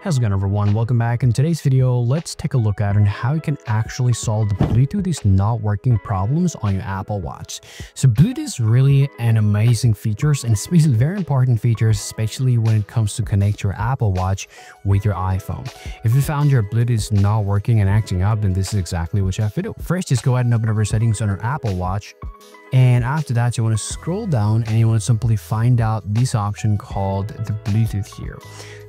How's it going, everyone? Welcome back. In today's video, let's take a look at how you can actually solve the Bluetooth is not working problems on your Apple Watch. So Bluetooth is really an amazing feature, and especially very important features, especially when it comes to connect your Apple Watch with your iPhone. If you found your Bluetooth is not working and acting up, then this is exactly what you have to do. First, just go ahead and open up your settings on your Apple Watch. And after that, you want to scroll down and you want to simply find out this option called the Bluetooth here.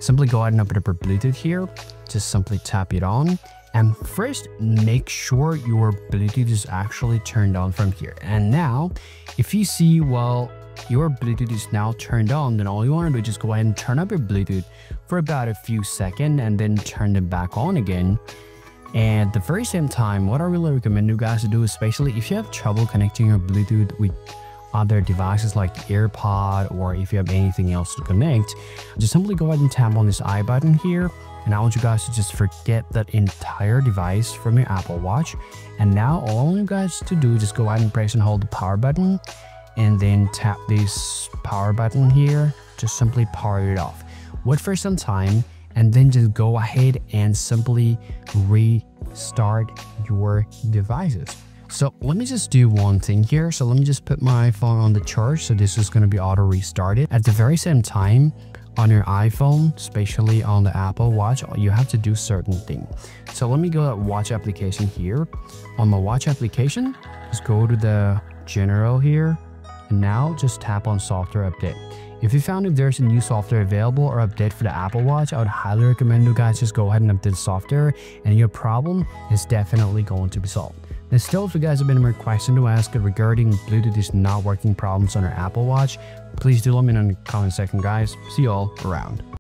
Simply go ahead and open up your Bluetooth here. Just simply tap it on. And first, make sure your Bluetooth is actually turned on from here. And now, if you see, well, your Bluetooth is now turned on, then all you want to do is just go ahead and turn up your Bluetooth for about a few seconds and then turn it back on again. And at the very same time, what I really recommend you guys to do, especially if you have trouble connecting your Bluetooth with other devices like the AirPod, or if you have anything else to connect, just simply go ahead and tap on this I button here. And I want you guys to just forget that entire device from your Apple Watch. And now all you guys to do is just go ahead and press and hold the power button and then tap this power button here. Just simply power it off. Wait for some time. And then just go ahead and simply restart your devices. So let me just do one thing here. So let me just put my phone on the charge. So this is going to be auto restarted. At the very same time, on your iPhone, especially on the Apple Watch, you have to do certain thing. So let me go to watch application here. On the watch application, just go to the general here. And now just tap on software update. If you found if there's a new software available or update for the Apple Watch, I would highly recommend you guys just go ahead and update the software, and your problem is definitely going to be solved. Now still, if you guys have been more questions to ask regarding Bluetooth is not working problems on our Apple Watch, please do let me know in the comment section, guys. See y'all around.